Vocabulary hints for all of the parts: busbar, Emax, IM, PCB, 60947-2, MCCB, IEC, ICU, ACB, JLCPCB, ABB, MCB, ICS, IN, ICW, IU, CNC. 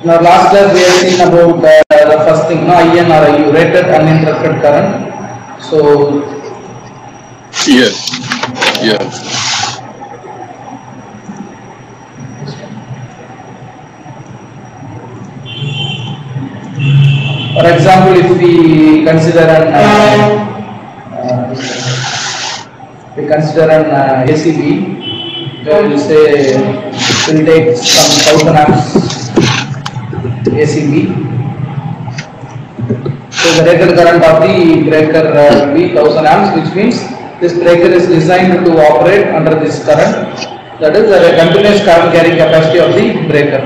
Now last class we have seen about the first thing, no, IN or IU, rated uninterrupted current. So yes, yes. For example, if we consider an ACB, then we will say it will take some 1000 amps ACB. So the rated current of the breaker will be 1000 amps, which means this breaker is designed to operate under this current. That is the continuous current carrying capacity of the breaker,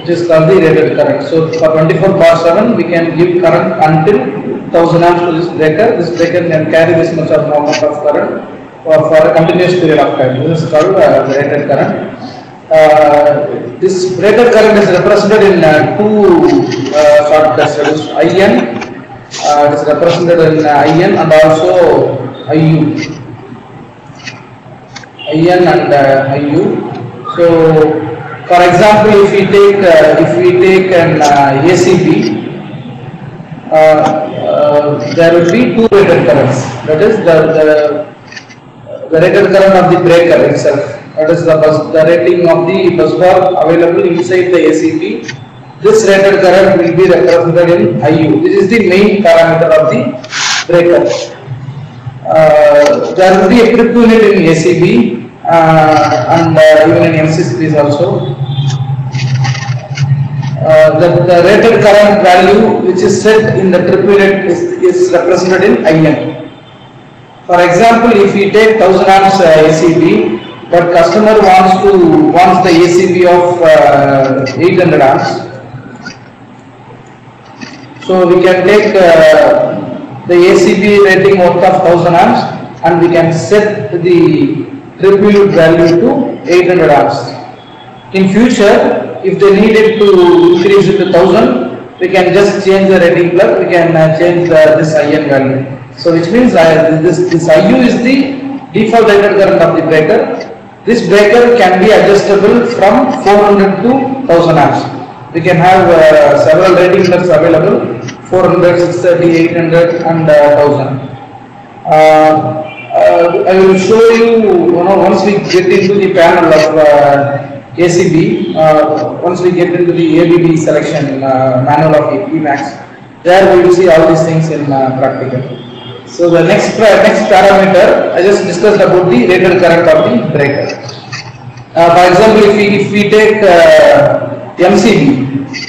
which is called the rated current. So for 24/7 we can give current until 1000 amps to this breaker. This breaker can carry this much of amount of current for a continuous period of time. This is called rated current. This rated current is represented in two shortcuts. IN is represented in IN and also IU. IN and IU. So for example, if we take an ACB, there will be two rated currents. That is the rated current of the breaker itself. That is the rating of the busbar available inside the ACB. This rated current will be represented in IU. This is the main parameter of the breaker. There will be a trip unit in ACB. And even in MCCB also, the rated current value which is set in the trip unit is represented in IM. For example, if we take 1000 amps ACB, but customer wants the ACB of 800 amps, so we can take the ACB rating worth of 1000 amps, and we can set the trip unit value to 800 amps. In future, if they needed to increase it to 1000, we can just change the rating plug. We can change this IN value. So which means this IU is the default rated current of the breaker. This breaker can be adjustable from 400 to 1000 amps. We can have several rating plugs available: 400, 630, 800, and 1000. I will show you, once we get into the panel of ACB, once we get into the ABB selection manual of Emax, there we will see all these things in practical. So the next parameter, I just discussed about the rated current of the breaker. For example, if we take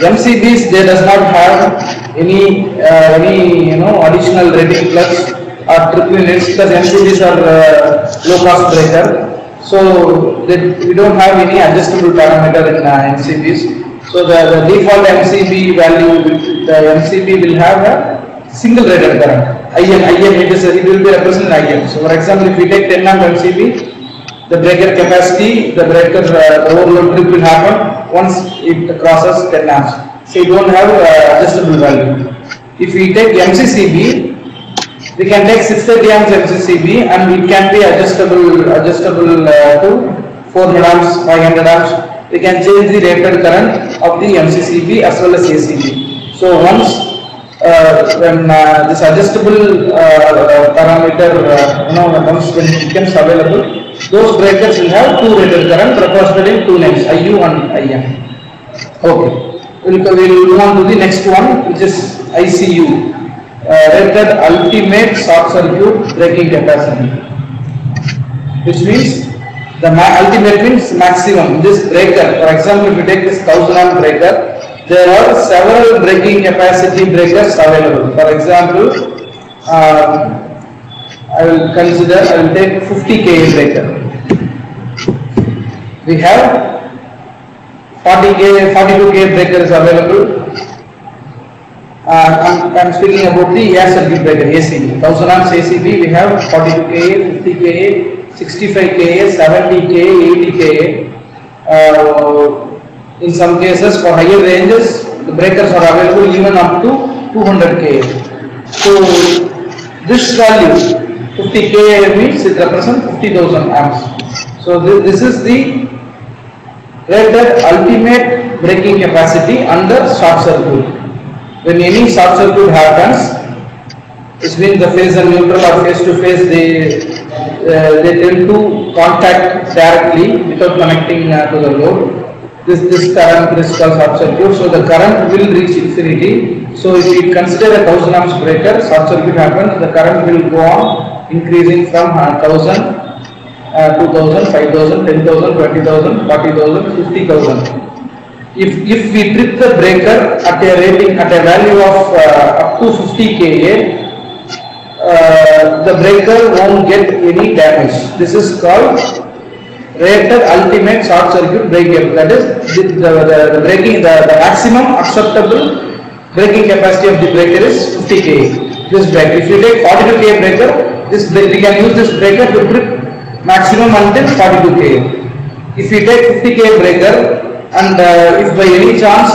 MCBs, they does not have any additional rating plugs or trip units, because MCBs are low cost breaker, so we don't have any adjustable parameter in MCBs. So the default MCB value, the MCB will have a single rated current. It will be represented in IN. So for example, if we take 10 amp MCB, the breaker capacity, the breaker overload trip will happen once it crosses 10 amps. So you don't have adjustable value. If we take MCCB, we can take 630 amps MCCB, and it can be adjustable to 400 amps, 500 amps. We can change the rated current of the MCCB as well as ACB. So once when this adjustable parameter, when it becomes available, those breakers will have two rated current represented in two names, IU and IM. Okay, we'll move on to the next one, which is ICU. Rated ultimate short circuit braking capacity, which means the ultimate means maximum. This breaker, for example, if you take this 1000 amp breaker, there are several braking capacity breakers available. For example, I will take 50 kA breaker. We have 40 kA, 42 kA breakers available. I am speaking about the air circuit breaker ACB. 1000 amps ACB, we have 42 kA, 50 kA, 65 kA, 70 kA, 80 kA. In some cases, for higher ranges, the breakers are available even up to 200 kA. So this value, 50 kA means it represents 50,000 amps. So this is the rated ultimate braking capacity under short circuit. When any short circuit happens between the phase and neutral or face to face, they tend to contact directly without connecting to the load. This current is called short circuit, so the current will reach infinity. So if you consider a 1000 amps breaker, short circuit happens, the current will go on increasing from 1000. 2000, 5000, 10,000, 20,000, 40,000, 50,000. If we trip the breaker at a rating at a value of up to 50 kA, the breaker won't get any damage. This is called rated ultimate short circuit breaking. That is, the maximum acceptable braking capacity of the breaker is 50 kA. This breaker, if you take 42 kA breaker, we can use this breaker to trip maximum until 42 kA. If we take 50 kA breaker and if by any chance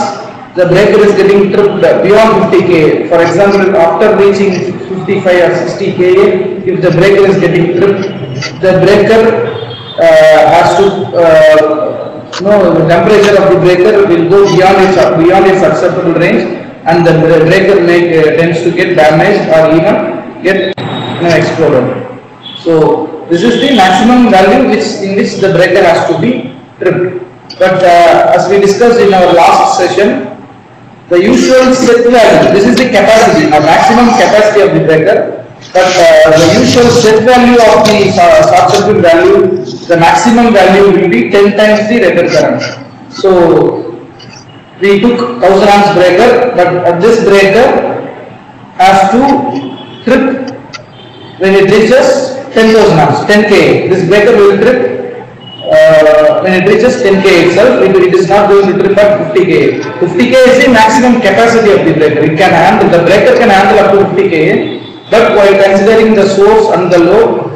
the breaker is getting tripped beyond 50 kA, for example after reaching 55 or 60 kA, if the breaker is getting tripped, the breaker has to, the temperature of the breaker will go beyond its acceptable range, and the breaker tends to get damaged or even get exploded. So this is the maximum value in which the breaker has to be tripped. But as we discussed in our last session, the usual set value, this is the capacity, the maximum capacity of the breaker. But the usual set value of the short circuit value, the maximum value will be 10 times the rated current. So we took 1000 amps breaker, but this breaker has to trip when it reaches 10,000 amps, 10 kA. This breaker will trip when it reaches 10 kA itself. It is not going to trip at 50 kA. 50 kA is the maximum capacity of the breaker. It can handle, the breaker can handle up to 50 kA. But while considering the source and the load,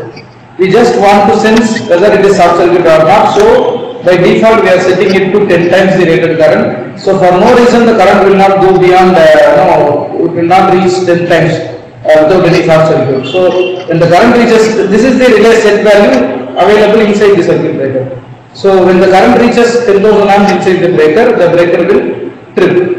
we just want to sense whether it is short circuit or not. So by default, we are setting it to 10 times the rated current. So for no reason, the current will not go beyond, it will not reach 10 times. Without any short circuit. So when the current reaches, this is the relay set value available inside the circuit breaker. So when the current reaches 10,000 amps inside the breaker will trip.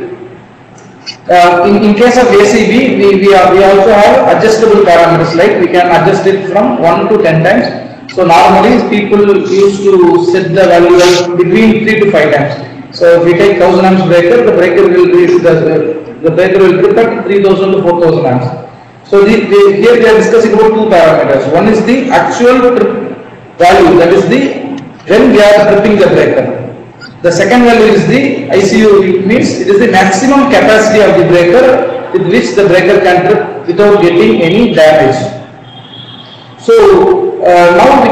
In case of ACB, we also have adjustable parameters, like we can adjust it from 1 to 10 times. So normally people used to set the value between 3 to 5 times. So if we take 1000 amps breaker, the breaker will reach the breaker will trip at 3000 to 4000 amps. So here we are discussing about two parameters. One is the actual trip value, that is the when we are tripping the breaker. The second value is the ICU, it means it is the maximum capacity of the breaker with which the breaker can trip without getting any damage. So now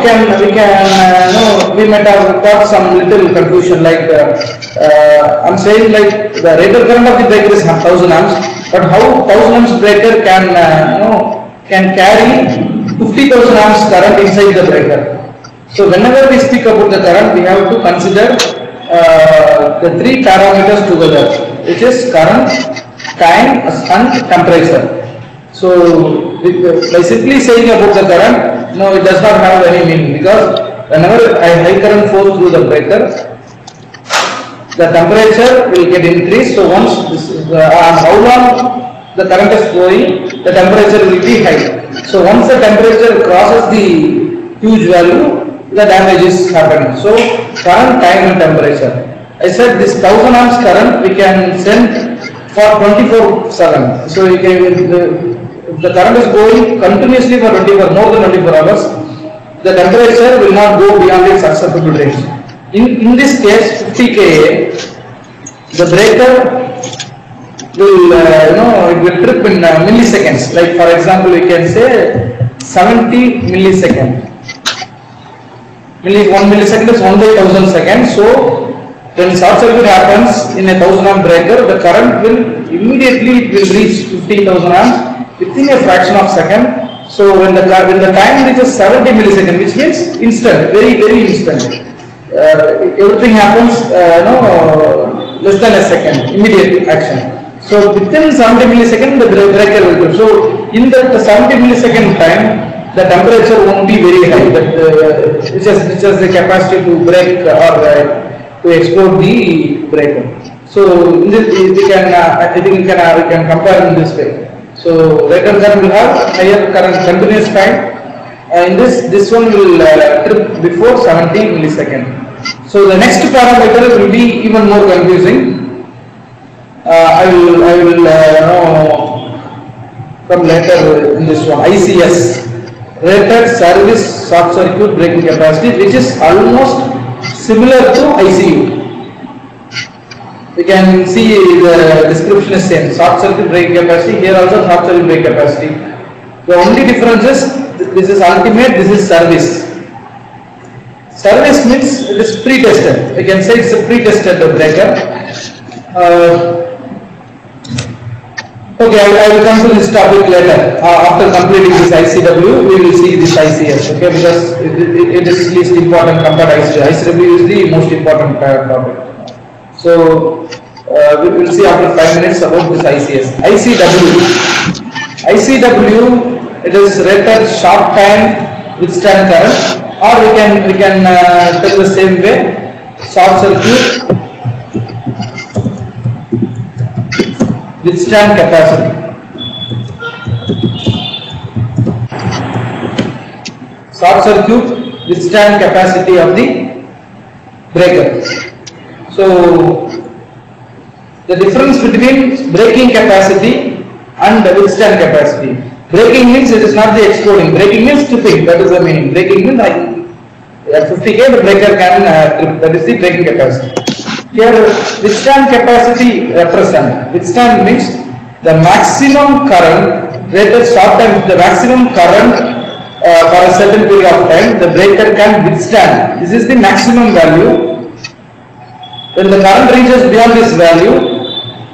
we might have got some little confusion, like I am saying like the rated current of the breaker is 1000 amps. But how 1000 amps breaker can carry 50,000 amps current inside the breaker? So whenever we speak about the current, we have to consider the three parameters together, which is current, time, and temperature. So by simply saying about the current, no, it does not have any meaning, because whenever a high current flows through the breaker, the temperature will get increased. So once how long the current is flowing, the temperature will be high. So once the temperature crosses the huge value, the damage is happening. So current, time and temperature. I said this 1000 amps current we can send for 24/7. So you can, the current is going continuously for more than 24 hours. The temperature will not go beyond its acceptable range. In this case, 50 kA, the breaker will, it will trip in milliseconds. Like for example, we can say 70 milliseconds. 1 millisecond is 1 by 1000 seconds. So when short circuit happens in a 1000 amp breaker, the current will immediately reach 50,000 amps within a fraction of a second. So when the time reaches 70 milliseconds, which means instant, very very instant. Everything happens less than a second, immediate action. So within 70 milliseconds the breaker will trip. So in that 70 millisecond time, the temperature won't be very high, which has the capacity to break or to explode the breaker. So in this, we can, I think we can compare in this way. So later current will have higher current continuous time. In this one will trip before 70 millisecond. So the next parameter will be even more confusing. I will come later in this one. ICS, rated service short circuit braking capacity, which is almost similar to ICU. We can see the description is same. Short circuit braking capacity, here also short circuit braking capacity. The only difference is this is ultimate, this is service. Service means it is pre-tested. We can say it's a pre-tested breaker. Okay, I will come to this topic later. After completing this ICW, we will see this ICS. Okay, because it is least important compared to ICW. ICW is the most important topic. So we will see after 5 minutes about this ICS. ICW, it is rated short time withstand current, or we can take the same way, short circuit withstand capacity. Short circuit withstand capacity of the breaker. So the difference between braking capacity and withstand capacity. Braking means it is not the exploding. Braking means tripping. That is the meaning. Braking means at 50K the breaker can trip. That is the braking capacity. Here withstand capacity represent. Withstand means the maximum current rated short time. The maximum current for a certain period of time the breaker can withstand. This is the maximum value. When the current reaches beyond this value,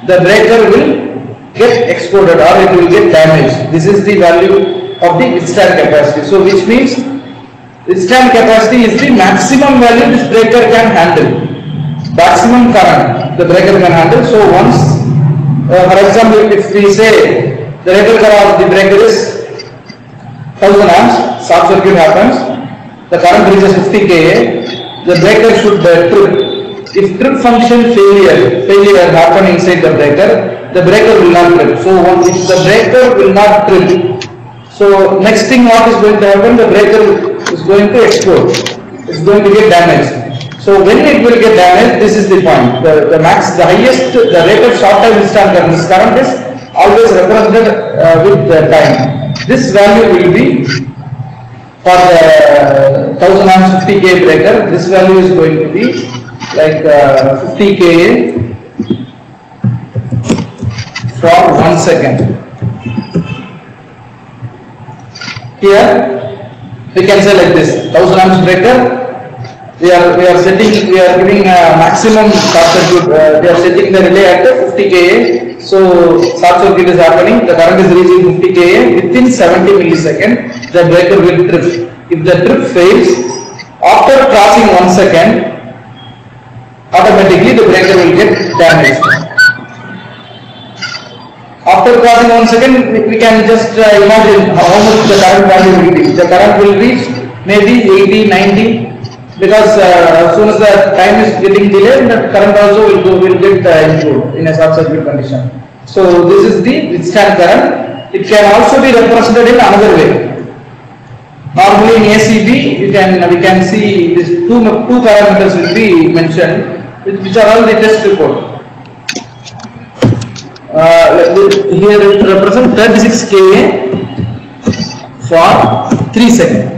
the breaker will get exploded or it will get damaged. This is the value of the withstand capacity. So which means withstand capacity is the maximum value this breaker can handle. Maximum current the breaker can handle. So once, for example, if we say the rated current of the breaker is 1000 amps, short circuit happens, the current reaches 50 kA, the breaker should trip. If trip function failure happen inside the breaker will not trip. So if the breaker will not trip, so next thing what is going to happen, the breaker is going to explode. It's going to get damaged. So when it will get damaged, this is the point. The rated short time withstand current, this current is always represented with the time. This value will be for the 1000 amps 50 K breaker. This value is going to be like 50 kA for 1 second. Here we can say like this: 1000 amps breaker. We are giving maximum short circuit. We are setting the relay at 50 kA. So short circuit is happening. The current is reaching 50 kA within 70 milliseconds. The breaker will trip. If the trip fails after crossing 1 second, automatically the breaker will get damaged. After crossing 1 second, we can just imagine how much the current value will be. The current will reach maybe 80, 90, because as soon as the time is getting delayed, the current also will get improved in a short circuit condition. So this is the withstand current. It can also be represented in another way. Normally in ACB, we can see these two parameters will be mentioned, which are all the test report. Here it represents 36 kA for 3 seconds.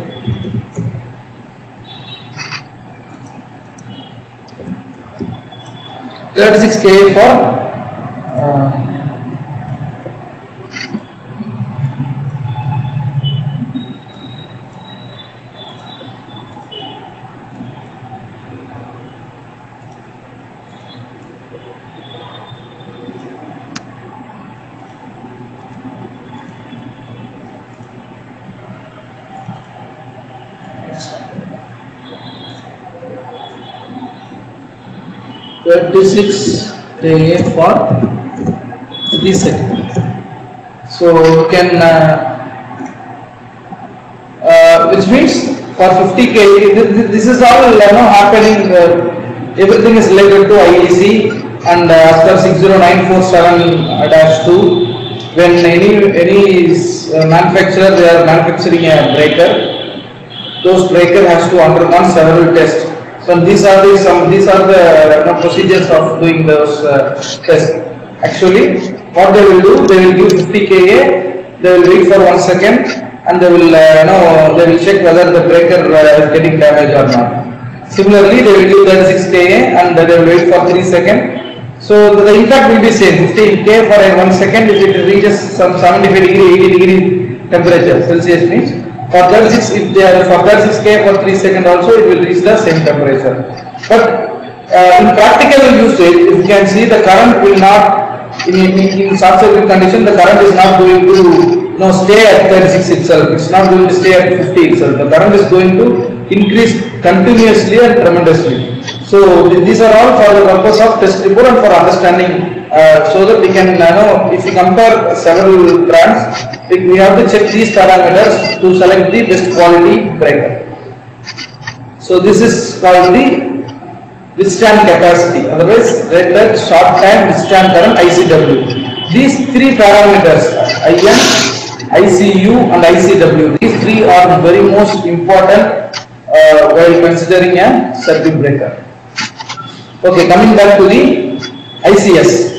For 36 kA for 3 seconds. So you can which means for 50 kA this is all happening. Everything is related to IEC, and as per 60947-2, when any manufacturer they are manufacturing a breaker, those breaker has to undergo several tests. So these are the procedures of doing those tests. Actually, what they will do, they will give 50 kA, they will wait for 1 second, and they will check whether the breaker is getting damaged or not. Similarly, they will give that 6 kA and they will wait for 3 seconds. So the impact will be same. 15 kA for 1 second, if it reaches some 75 degree, 80 degree temperature Celsius means. For that 6 kA for 3 seconds also, it will reach the same temperature. But in practical usage, if you can see, the current will not in short circuit condition. The current is not going to stay at 36 itself. It's not going to stay at 50 itself. The current is going to increase continuously and tremendously. So these are all for the purpose of test report and for understanding, so that we can if you compare several brands, we have to check these parameters to select the best quality breaker. So this is called the withstand capacity, otherwise red light, short time, withstand current, ICW. These three parameters, IN, ICU and ICW, these three are the very most important while considering a circuit breaker. Okay, coming back to the ICS.